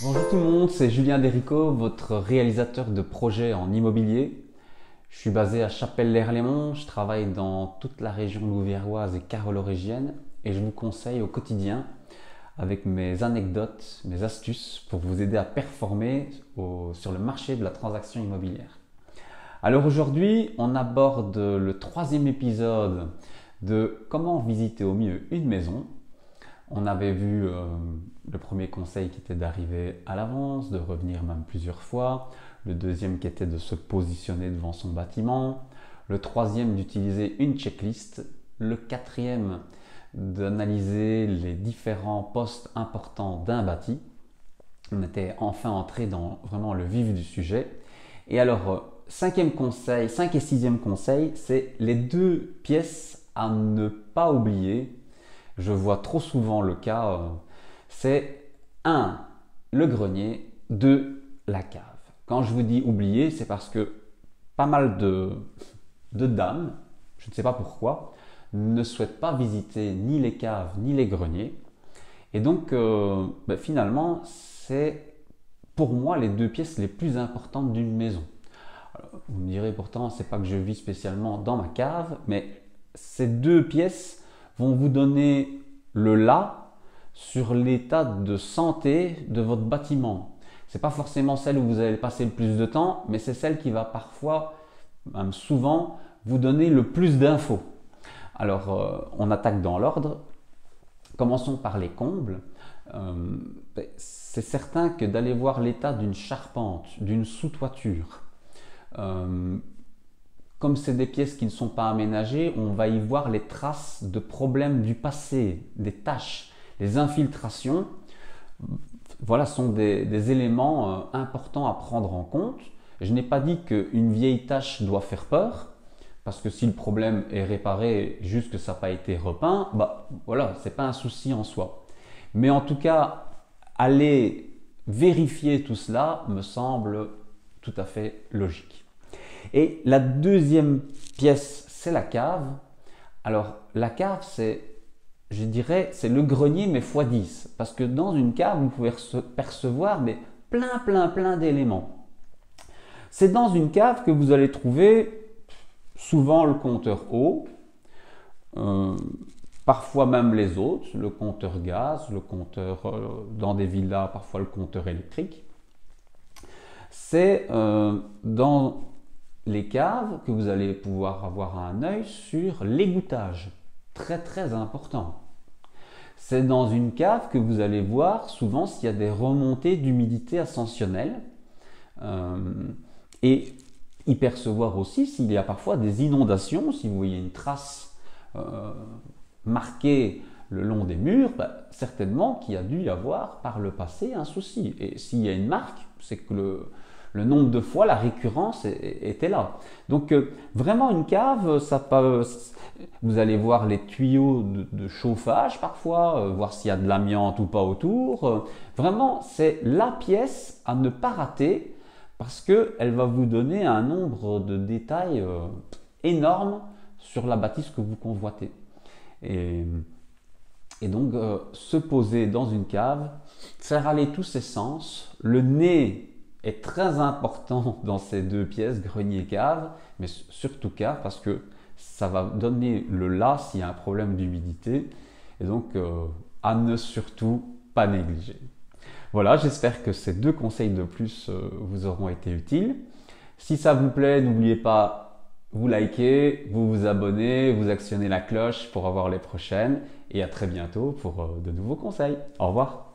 Bonjour tout le monde, c'est Julien D'Errico, votre réalisateur de projets en immobilier. Je suis basé à Chapelle-lez-Herlaimont, je travaille dans toute la région louviéroise et carolo-régienne et je vous conseille au quotidien avec mes anecdotes, mes astuces pour vous aider à performer sur le marché de la transaction immobilière. Alors aujourd'hui, on aborde le troisième épisode de comment visiter au mieux une maison. On avait vu le premier conseil qui était d'arriver à l'avance, de revenir même plusieurs fois. Le deuxième qui était de se positionner devant son bâtiment. Le troisième d'utiliser une checklist. Le quatrième d'analyser les différents postes importants d'un bâti. On était enfin entré dans vraiment le vif du sujet. Et alors, cinquième conseil, 5 et sixième conseil, c'est les deux pièces à ne pas oublier. Je vois trop souvent le cas, c'est 1. Le grenier, 2. La cave. Quand je vous dis oublier, c'est parce que pas mal de dames, je ne sais pas pourquoi, ne souhaitent pas visiter ni les caves ni les greniers. Et donc, finalement, c'est pour moi les deux pièces les plus importantes d'une maison. Alors, vous me direz pourtant, c'est pas que je vis spécialement dans ma cave, mais ces deux pièces vont vous donner le là sur l'état de santé de votre bâtiment. C'est pas forcément celle où vous allez passer le plus de temps, mais c'est celle qui va parfois, même souvent, vous donner le plus d'infos. Alors, on attaque dans l'ordre. Commençons par les combles. C'est certain que d'aller voir l'état d'une charpente, d'une sous-toiture, comme c'est des pièces qui ne sont pas aménagées, on va y voir les traces de problèmes du passé, des tâches, les infiltrations. Voilà, sont des éléments importants à prendre en compte. Je n'ai pas dit qu'une vieille tâche doit faire peur, parce que si le problème est réparé, juste que ça n'a pas été repeint, voilà, c'est pas un souci en soi. Mais en tout cas, aller vérifier tout cela me semble tout à fait logique. Et la deuxième pièce, c'est la cave. Alors la cave, c'est, je dirais, c'est le grenier mais x10. Parce que dans une cave, vous pouvez percevoir mais plein d'éléments. C'est dans une cave que vous allez trouver souvent le compteur eau, parfois même les autres, le compteur gaz, le compteur dans des villas, parfois le compteur électrique. C'est dans les caves que vous allez pouvoir avoir un œil sur l'égouttage, très important. C'est dans une cave que vous allez voir souvent s'il y a des remontées d'humidité ascensionnelle et y percevoir aussi s'il y a parfois des inondations. Si vous voyez une trace marquée le long des murs, certainement qu'il y a dû y avoir par le passé un souci. Et s'il y a une marque, c'est que le nombre de fois, la récurrence était là. Donc vraiment une cave, ça peut, vous allez voir les tuyaux de chauffage parfois, voir s'il y a de l'amiante ou pas autour. Vraiment, c'est la pièce à ne pas rater parce qu'elle va vous donner un nombre de détails énorme sur la bâtisse que vous convoitez. Et donc se poser dans une cave, faire aller tous ses sens, le nez est très important dans ces deux pièces, grenier et cave, mais surtout cave parce que ça va donner le là s'il y a un problème d'humidité et donc à ne surtout pas négliger. Voilà, j'espère que ces deux conseils de plus vous auront été utiles. Si ça vous plaît, n'oubliez pas, vous likez, vous vous abonnez, vous actionnez la cloche pour avoir les prochaines et à très bientôt pour de nouveaux conseils. Au revoir.